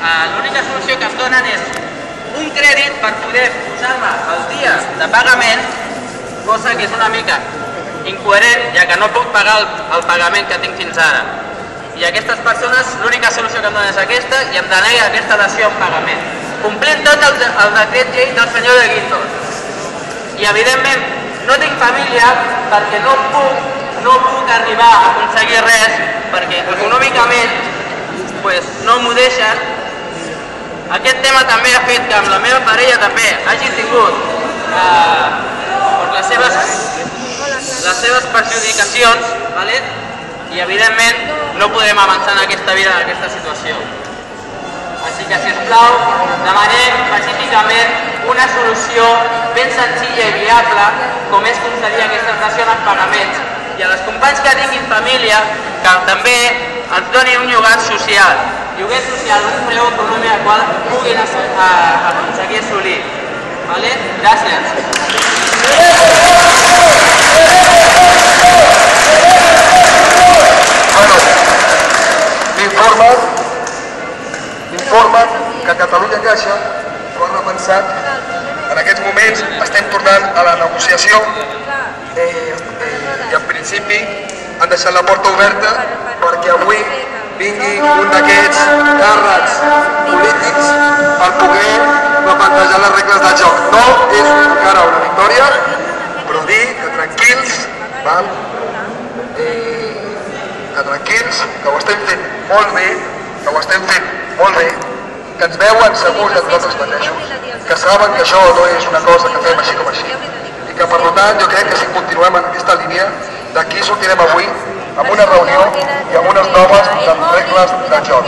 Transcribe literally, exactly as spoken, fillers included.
l'única solució que em donen és un crèdit per poder posar-me els dies de pagament, cosa que és una mica incoherent, ja que no puc pagar el pagament que tinc fins ara. I aquestes persones, l'única solució que em donen és aquesta i em denega aquesta dació en pagament, complint tot el decret llei del senyor de Guindos. I evidentment no tinc família perquè no puc arribar a aconseguir res, perquè econòmicament no m'ho deixen. Aquest tema també ha fet que amb la meva parella també hagi tingut les seves perjudicacions i evidentment no podrem avançar en aquesta vida, en aquesta situació. Així que, sisplau, demanem pacíficament una solució ben senzilla i viable com és concedir aquestes dacions en pagaments, i a les companys que tinguin família que també ens doni un lloguer social, lloguer social, un preu econòmic al qual puguin aconseguir assolir. Gràcies. M'informen que Catalunya Caixa ho han repensat. En aquests moments estem tornant a la negociació i en principi han deixat la porta oberta perquè avui vingui un d'aquests càrrecs polítics per poder replantejar les regles del joc. No és encara una victòria, però dir que tranquils, que tranquils, que ho estem fent molt bé, que ho estem fent molt bé, que ens veuen segurs de nosaltres mateixos, que saben que això no és una cosa que fem així com així, i que per tant jo crec que si continuem en aquesta línia d'aquí sortirem avui amb una reunió i amb unes noves regles de joc.